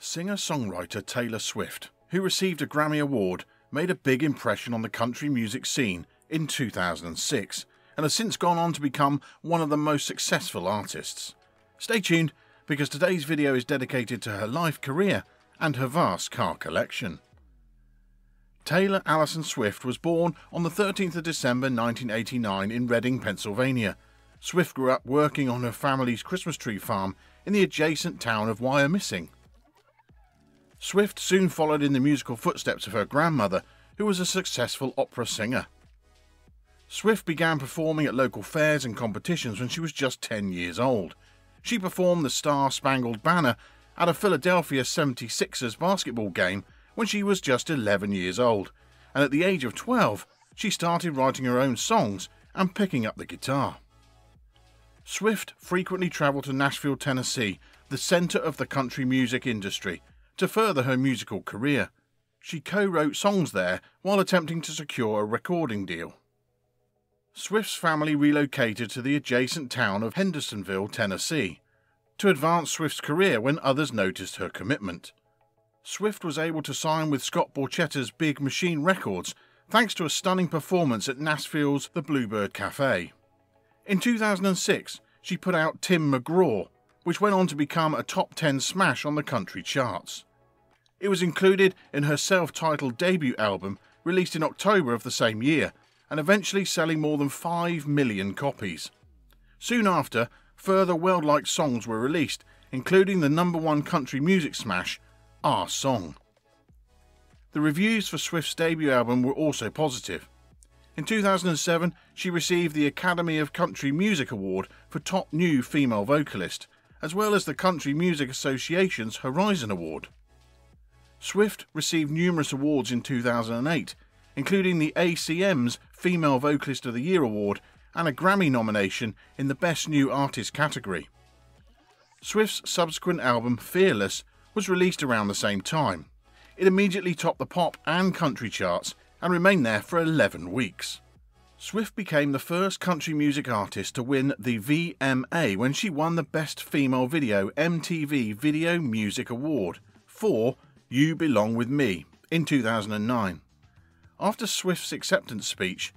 Singer-songwriter Taylor Swift, who received a Grammy Award, made a big impression on the country music scene in 2006 and has since gone on to become one of the most successful artists. Stay tuned, because today's video is dedicated to her life, career and her vast car collection. Taylor Allison Swift was born on the 13th of December 1989 in Reading, Pennsylvania. Swift grew up working on her family's Christmas tree farm in the adjacent town of Wyomissing. Swift soon followed in the musical footsteps of her grandmother, who was a successful opera singer. Swift began performing at local fairs and competitions when she was just 10 years old. She performed the Star-Spangled Banner at a Philadelphia 76ers basketball game when she was just 11 years old, and at the age of 12, she started writing her own songs and picking up the guitar. Swift frequently traveled to Nashville, Tennessee, the center of the country music industry, to further her musical career. She co-wrote songs there while attempting to secure a recording deal. Swift's family relocated to the adjacent town of Hendersonville, Tennessee, to advance Swift's career when others noticed her commitment. Swift was able to sign with Scott Borchetta's Big Machine Records thanks to a stunning performance at Nashville's The Bluebird Cafe. In 2006, she put out Tim McGraw, which went on to become a top 10 smash on the country charts. It was included in her self-titled debut album, released in October of the same year, and eventually selling more than 5 million copies. Soon after, further well-liked songs were released, including the #1 country music smash, Our Song. The reviews for Swift's debut album were also positive. In 2007, she received the Academy of Country Music Award for Top New Female Vocalist, as well as the Country Music Association's Horizon Award. Swift received numerous awards in 2008, including the ACM's Female Vocalist of the Year Award and a Grammy nomination in the Best New Artist category. Swift's subsequent album, Fearless, was released around the same time. It immediately topped the pop and country charts and remained there for 11 weeks. Swift became the first country music artist to win the VMA when she won the Best Female Video MTV Video Music Award for You Belong With Me in 2009. After Swift's acceptance speech,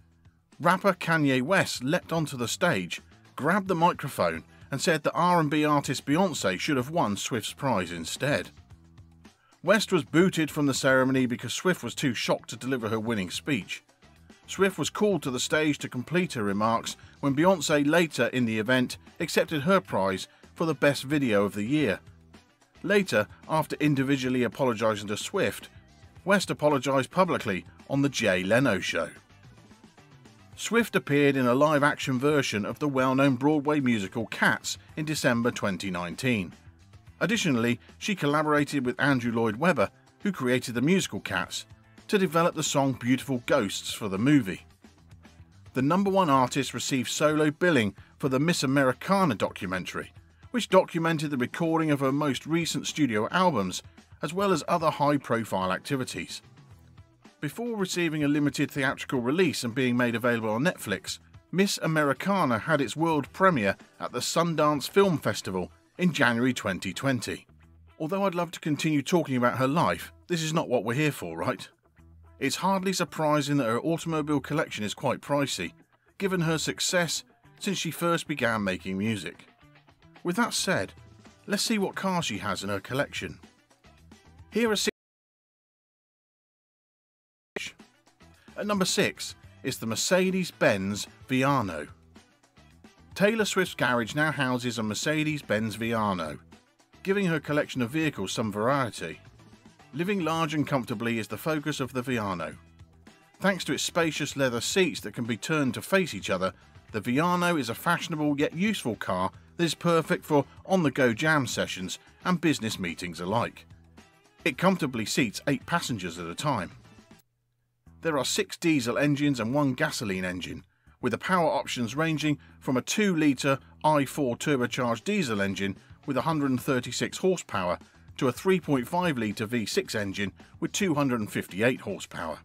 rapper Kanye West leapt onto the stage, grabbed the microphone and said that R&B artist Beyoncé should have won Swift's prize instead. West was booted from the ceremony because Swift was too shocked to deliver her winning speech. Swift was called to the stage to complete her remarks when Beyoncé later in the event accepted her prize for the Best Video of the Year. Later, after individually apologising to Swift, West apologised publicly on The Jay Leno Show. Swift appeared in a live-action version of the well-known Broadway musical Cats in December 2019. Additionally, she collaborated with Andrew Lloyd Webber, who created the musical Cats, to develop the song Beautiful Ghosts for the movie. The #1 artist received solo billing for the Miss Americana documentary, which documented the recording of her most recent studio albums, as well as other high-profile activities. Before receiving a limited theatrical release and being made available on Netflix, Miss Americana had its world premiere at the Sundance Film Festival in January 2020. Although I'd love to continue talking about her life, this is not what we're here for, right? It's hardly surprising that her automobile collection is quite pricey, given her success since she first began making music. With that said, let's see what car she has in her collection. Here are At #6 is the Mercedes-Benz Viano. Taylor Swift's garage now houses a Mercedes-Benz Viano, giving her collection of vehicles some variety. Living large and comfortably is the focus of the Viano. Thanks to its spacious leather seats that can be turned to face each other, the Viano is a fashionable yet useful car that is perfect for on-the-go jam sessions and business meetings alike. It comfortably seats 8 passengers at a time. There are 6 diesel engines and 1 gasoline engine, with the power options ranging from a 2-litre i4 turbocharged diesel engine with 136 horsepower to a 3.5-litre V6 engine with 258 horsepower.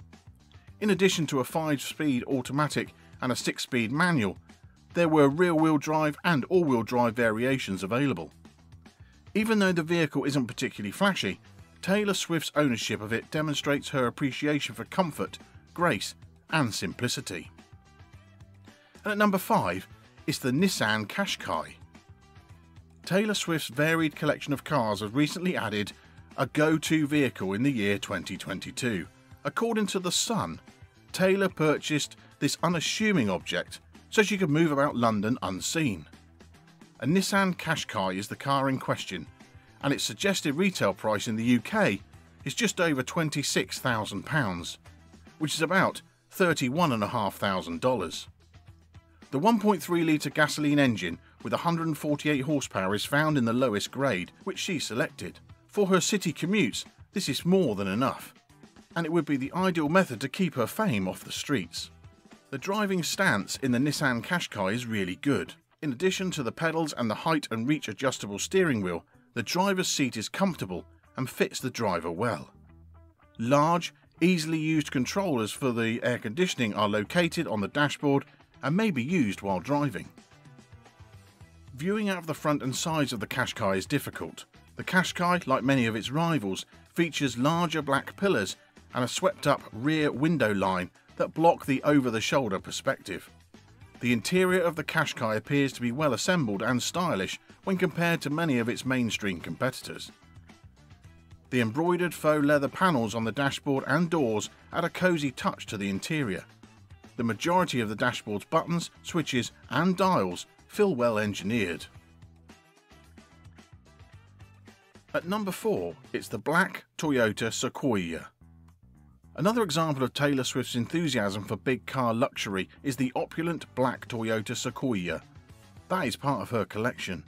In addition to a 5-speed automatic and a 6-speed manual, there were rear-wheel drive and all-wheel drive variations available. Even though the vehicle isn't particularly flashy, Taylor Swift's ownership of it demonstrates her appreciation for comfort, grace, and simplicity. And at number 5 is the Nissan Qashqai. Taylor Swift's varied collection of cars was recently added a go-to vehicle in the year 2022. According to The Sun, Taylor purchased this unassuming object so she could move about London unseen. A Nissan Qashqai is the car in question, and its suggested retail price in the UK is just over £26,000, which is about $31,500. The 1.3-litre gasoline engine with 148 horsepower is found in the lowest grade, which she selected. For her city commutes, this is more than enough, and it would be the ideal method to keep her fame off the streets. The driving stance in the Nissan Qashqai is really good. In addition to the pedals and the height and reach adjustable steering wheel, the driver's seat is comfortable and fits the driver well. Large, easily used controllers for the air conditioning are located on the dashboard and may be used while driving. Viewing out of the front and sides of the Qashqai is difficult. The Qashqai, like many of its rivals, features larger black pillars and a swept-up rear window line that block the over-the-shoulder perspective. The interior of the Qashqai appears to be well assembled and stylish when compared to many of its mainstream competitors. The embroidered faux leather panels on the dashboard and doors add a cosy touch to the interior. The majority of the dashboard's buttons, switches and dials feel well engineered. At number 4, it's the black Toyota Sequoia. Another example of Taylor Swift's enthusiasm for big car luxury is the opulent black Toyota Sequoia. That is part of her collection.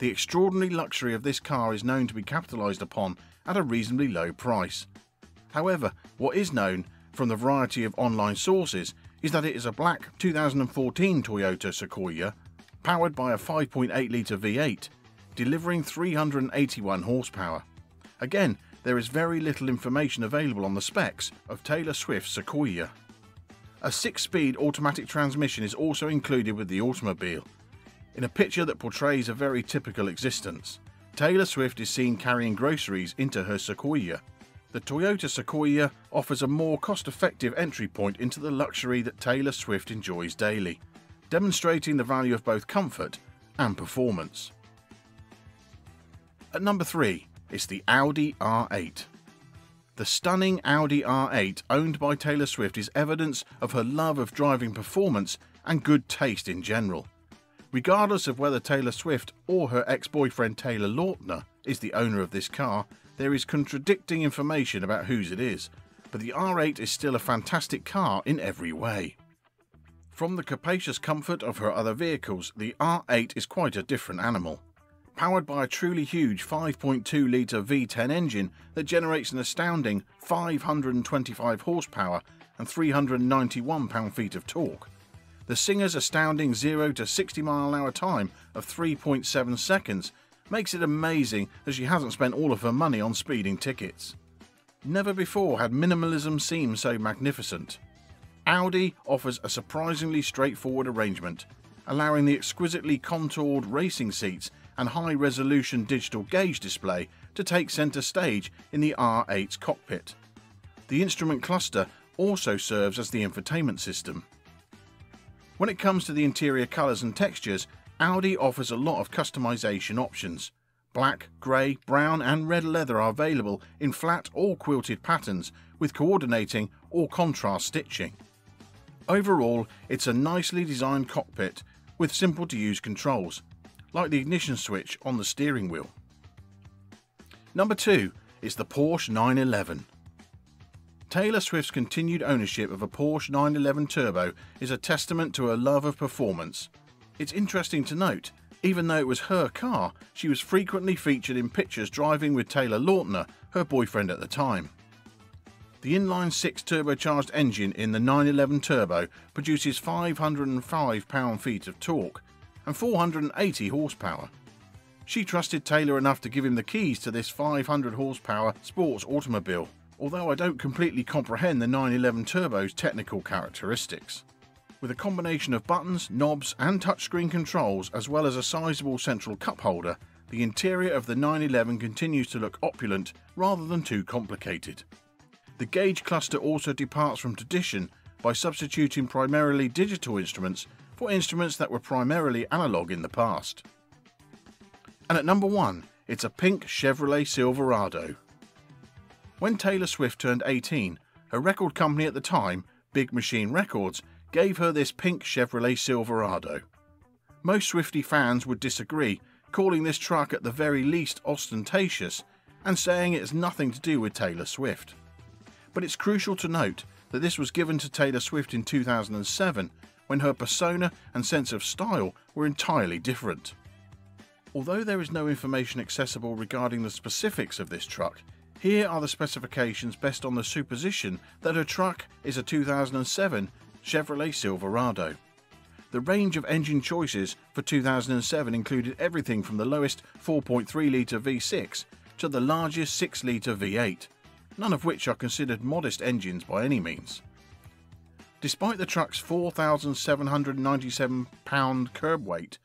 The extraordinary luxury of this car is known to be capitalized upon at a reasonably low price. However, what is known from the variety of online sources is that it is a black 2014 Toyota Sequoia, powered by a 5.8-litre V8, delivering 381 horsepower. Again, there is very little information available on the specs of Taylor Swift's Sequoia. A 6-speed automatic transmission is also included with the automobile. In a picture that portrays a very typical existence, Taylor Swift is seen carrying groceries into her Sequoia. The Toyota Sequoia offers a more cost-effective entry point into the luxury that Taylor Swift enjoys daily, demonstrating the value of both comfort and performance. At number 3, it's the Audi R8. The stunning Audi R8 owned by Taylor Swift is evidence of her love of driving performance and good taste in general. Regardless of whether Taylor Swift or her ex-boyfriend Taylor Lautner is the owner of this car, there is contradicting information about whose it is, but the R8 is still a fantastic car in every way. From the capacious comfort of her other vehicles, the R8 is quite a different animal. Powered by a truly huge 5.2-litre V10 engine that generates an astounding 525 horsepower and 391 pound-feet of torque. The singer's astounding 0 to 60 mile-an-hour time of 3.7 seconds makes it amazing that she hasn't spent all of her money on speeding tickets. Never before had minimalism seemed so magnificent. Audi offers a surprisingly straightforward arrangement, allowing the exquisitely contoured racing seats and high-resolution digital gauge display to take centre stage in the R8's cockpit. The instrument cluster also serves as the infotainment system. When it comes to the interior colours and textures, Audi offers a lot of customisation options. Black, grey, brown and red leather are available in flat or quilted patterns with coordinating or contrast stitching. Overall, it's a nicely designed cockpit with simple-to-use controls, like the ignition switch on the steering wheel. Number 2 is the Porsche 911. Taylor Swift's continued ownership of a Porsche 911 Turbo is a testament to her love of performance. It's interesting to note, even though it was her car, she was frequently featured in pictures driving with Taylor Lautner, her boyfriend at the time. The inline-6 turbocharged engine in the 911 Turbo produces 505 pound-feet of torque and 480 horsepower. She trusted Taylor enough to give him the keys to this 500 horsepower sports automobile, although I don't completely comprehend the 911 Turbo's technical characteristics. With a combination of buttons, knobs and touchscreen controls as well as a sizable central cup holder, the interior of the 911 continues to look opulent rather than too complicated. The gauge cluster also departs from tradition by substituting primarily digital instruments for instruments that were primarily analog in the past. And at number one, it's a pink Chevrolet Silverado. When Taylor Swift turned 18, her record company at the time, Big Machine Records, gave her this pink Chevrolet Silverado. Most Swiftie fans would disagree, calling this truck at the very least ostentatious and saying it has nothing to do with Taylor Swift. But it's crucial to note that this was given to Taylor Swift in 2007, when her persona and sense of style were entirely different. Although there is no information accessible regarding the specifics of this truck, here are the specifications based on the supposition that her truck is a 2007 Chevrolet Silverado. The range of engine choices for 2007 included everything from the lowest 4.3-litre V6 to the largest 6-litre V8, none of which are considered modest engines by any means. Despite the truck's 4,797 pound curb weight,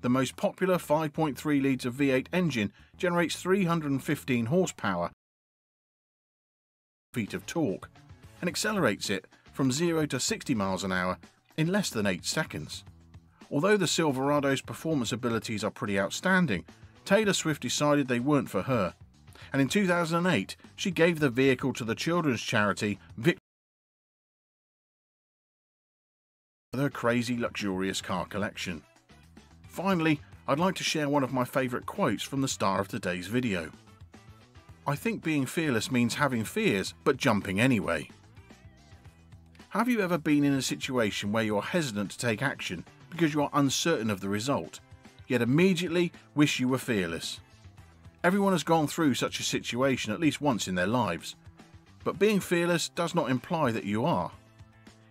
the most popular 5.3-litre V8 engine generates 315 horsepower feet of torque and accelerates it from 0 to 60 miles an hour in less than 8 seconds. Although the Silverado's performance abilities are pretty outstanding, Taylor Swift decided they weren't for her, and in 2008 she gave the vehicle to the children's charity Victory for her crazy luxurious car collection. Finally, I'd like to share one of my favourite quotes from the star of today's video. "I think being fearless means having fears, but jumping anyway." Have you ever been in a situation where you're hesitant to take action because you are uncertain of the result, yet immediately wish you were fearless? Everyone has gone through such a situation at least once in their lives, but being fearless does not imply that you are.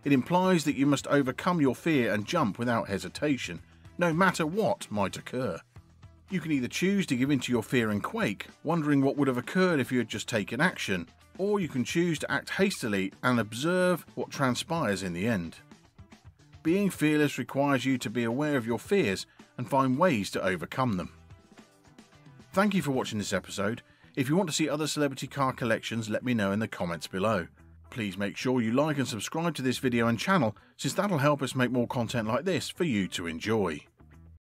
It implies that you must overcome your fear and jump without hesitation, no matter what might occur. You can either choose to give in to your fear and quake, wondering what would have occurred if you had just taken action, or you can choose to act hastily and observe what transpires in the end. Being fearless requires you to be aware of your fears and find ways to overcome them. Thank you for watching this episode. If you want to see other celebrity car collections, let me know in the comments below. Please make sure you like and subscribe to this video and channel, since that'll help us make more content like this for you to enjoy.